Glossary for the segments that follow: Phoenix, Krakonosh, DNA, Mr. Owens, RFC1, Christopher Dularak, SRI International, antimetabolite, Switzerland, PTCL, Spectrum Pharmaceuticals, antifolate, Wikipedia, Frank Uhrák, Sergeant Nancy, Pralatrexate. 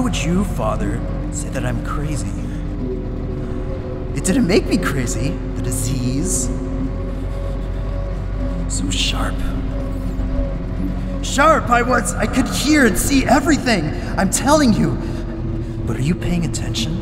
would you, Father, say that I'm crazy? It didn't make me crazy, the disease. So sharp. Sharp I was! I could hear and see everything! I'm telling you! But are you paying attention?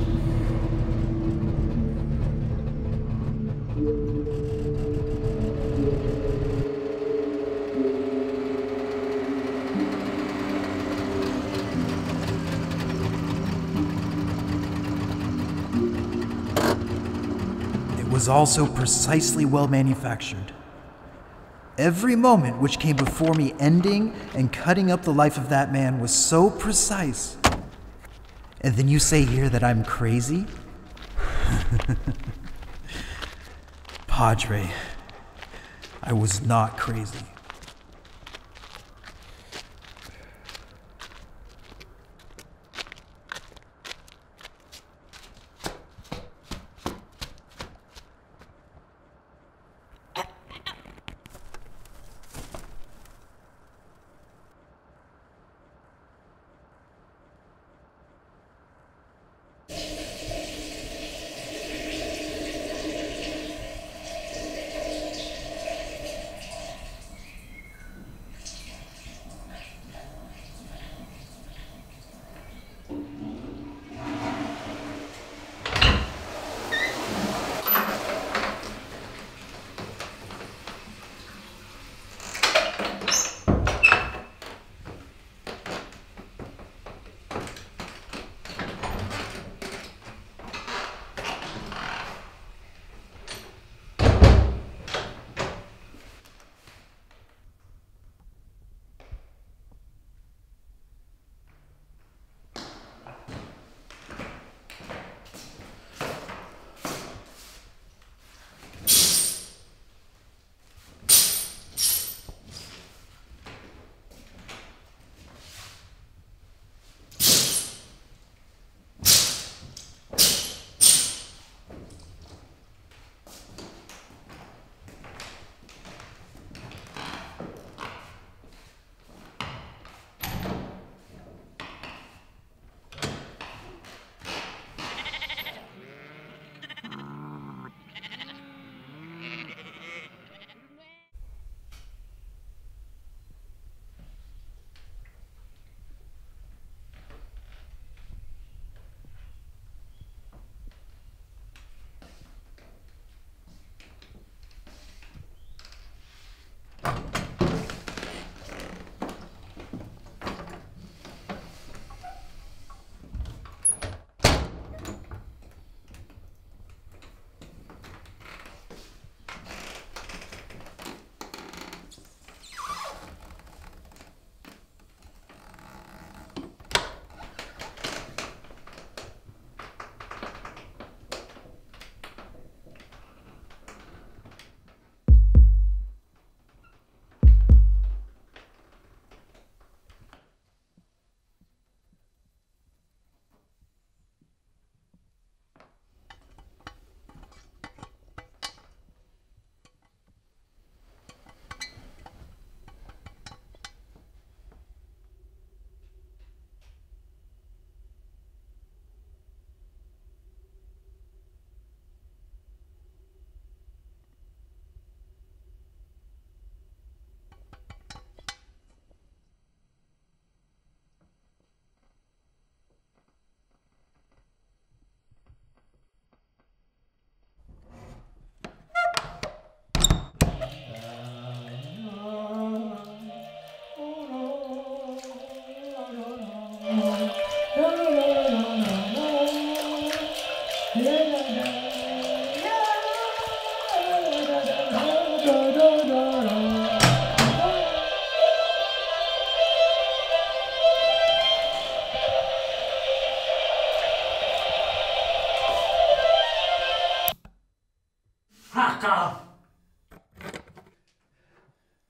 Was also precisely well manufactured. Every moment which came before me ending and cutting up the life of that man was so precise. And then you say here that I'm crazy? Padre, I was not crazy.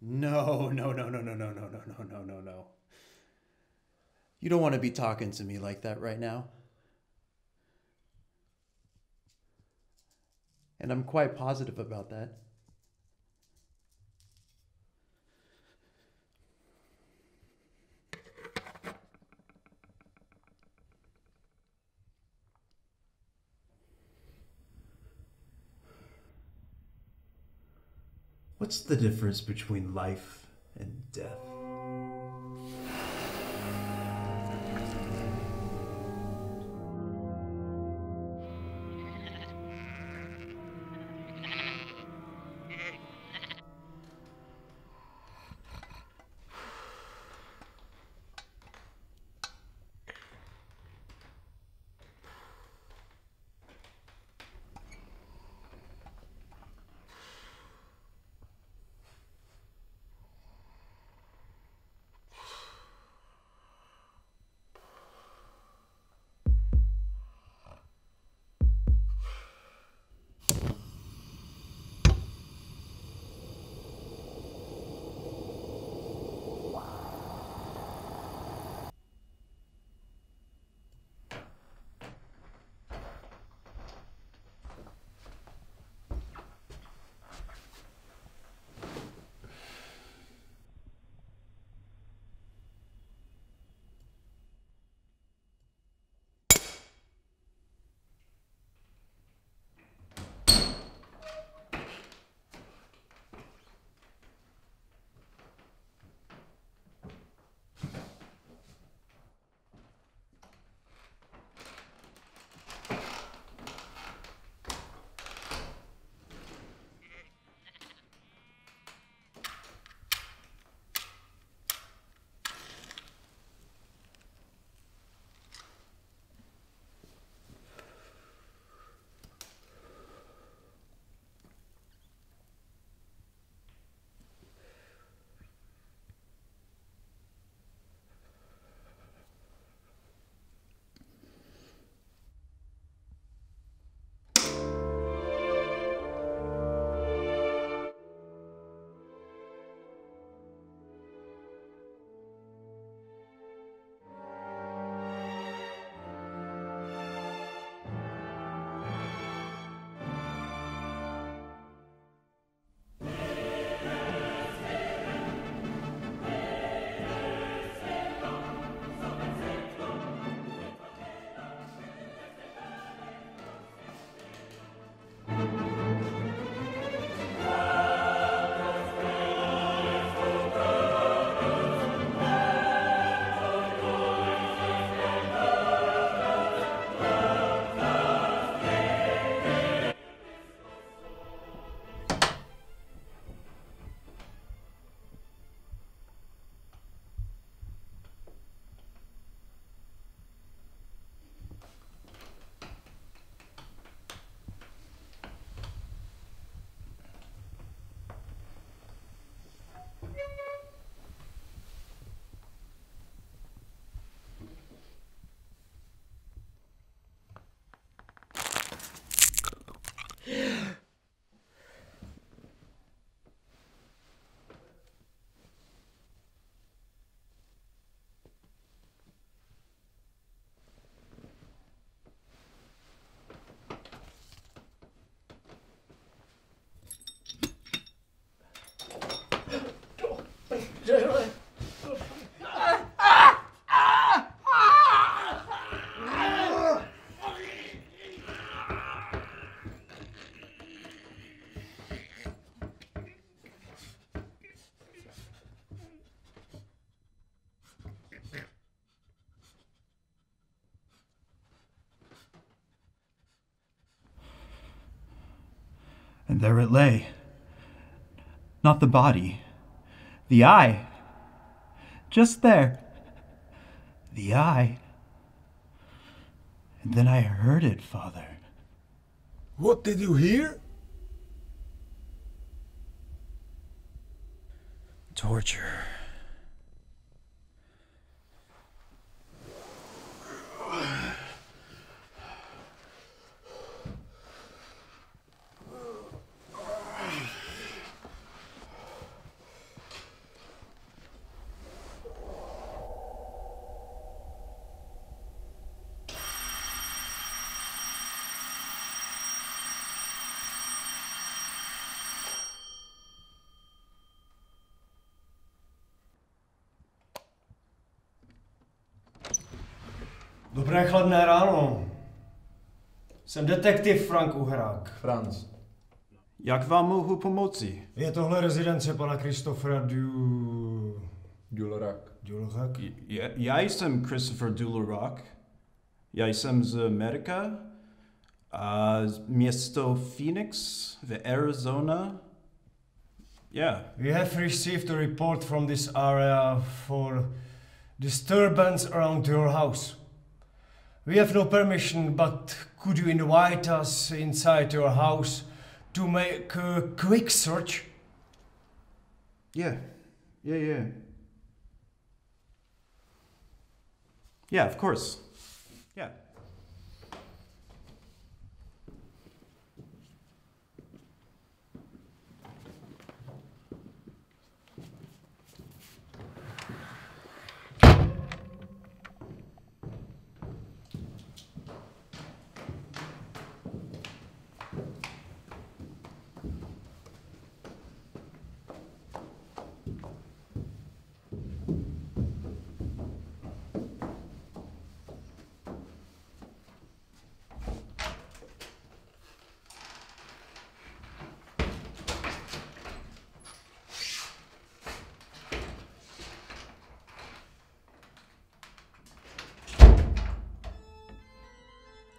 No. You don't want to be talking to me like that right now. And I'm quite positive about that. What's the difference between life and death? And there it lay, not the body, the eye, just there, the eye. And then I heard it, Father. What did you hear? Torture. Dobré chladné ráno. Jsem detektiv Frank Uhrák. Franz. Jak vám mohu pomoci? Je tohle rezidence pana Christophera Dularak. Dularak? Já jsem Christopher Dularak. Já jsem z Amerika. A město Phoenix v Arizona. Yeah. We have received a report from this area for disturbance around your house. We have no permission, but could you invite us inside your house to make a quick search? Yeah, of course. Yeah.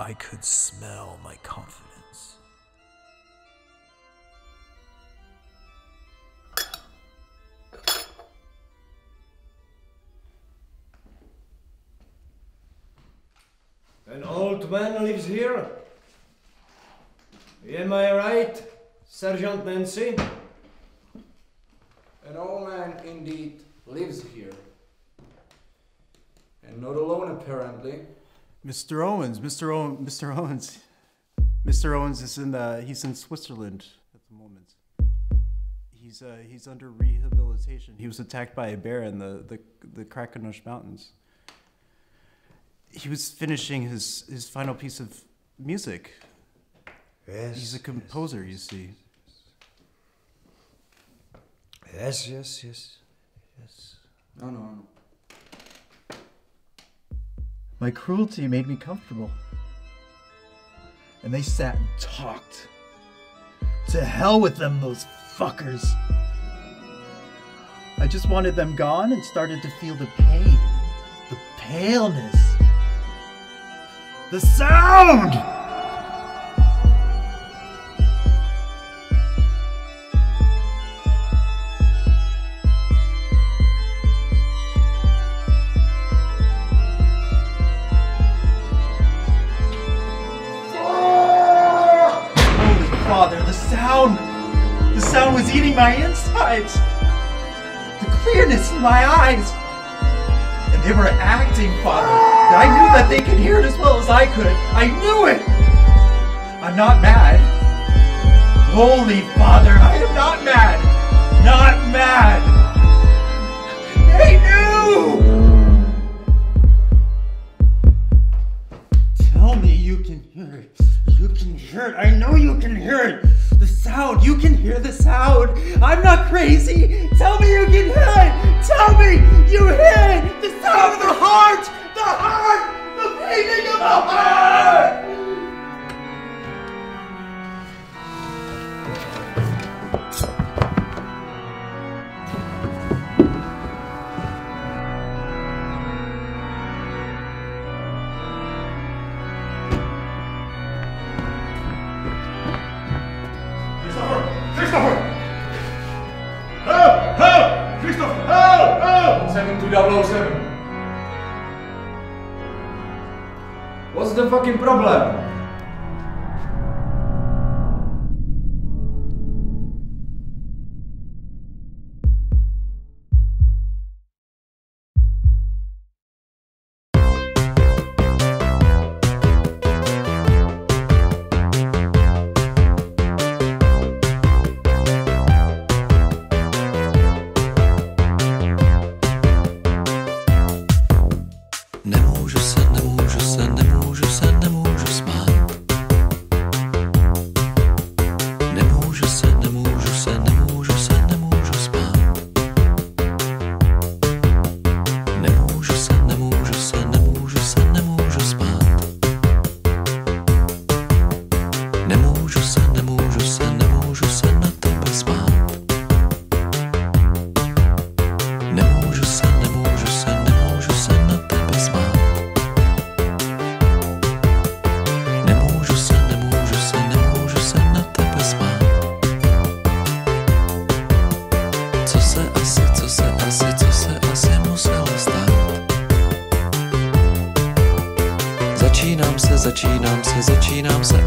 I could smell my confidence. An old man lives here. Am I right, Sergeant Nancy? An old man indeed lives here. And not alone, apparently. Mr. Owens. Mr. Owens is he's in Switzerland at the moment. He's under rehabilitation. He was attacked by a bear in the Krakonosh mountains. He was finishing his final piece of music. Yes. He's a composer, yes, you see. Yes. No. My cruelty made me comfortable. And they sat and talked. To hell with them, those fuckers. I just wanted them gone and started to feel the pain, the paleness, the sound! The sound was eating my insides, the clearness in my eyes, and they were acting, Father. I knew that they could hear it as well as I could. I knew it. I'm not mad. Holy Father, I am not mad. Not mad. They knew. Tell me you can hear it. You can hear it. I know you can hear it. The sound, you can hear the sound. I'm not crazy. Tell me you can hear it. Tell me you hear it. The sound of the heart, the beating of the heart. What's the fucking problem? Nemůžu se, nemůžu se, nemůžu se, nemůžu spát. Začínám se, začínám se.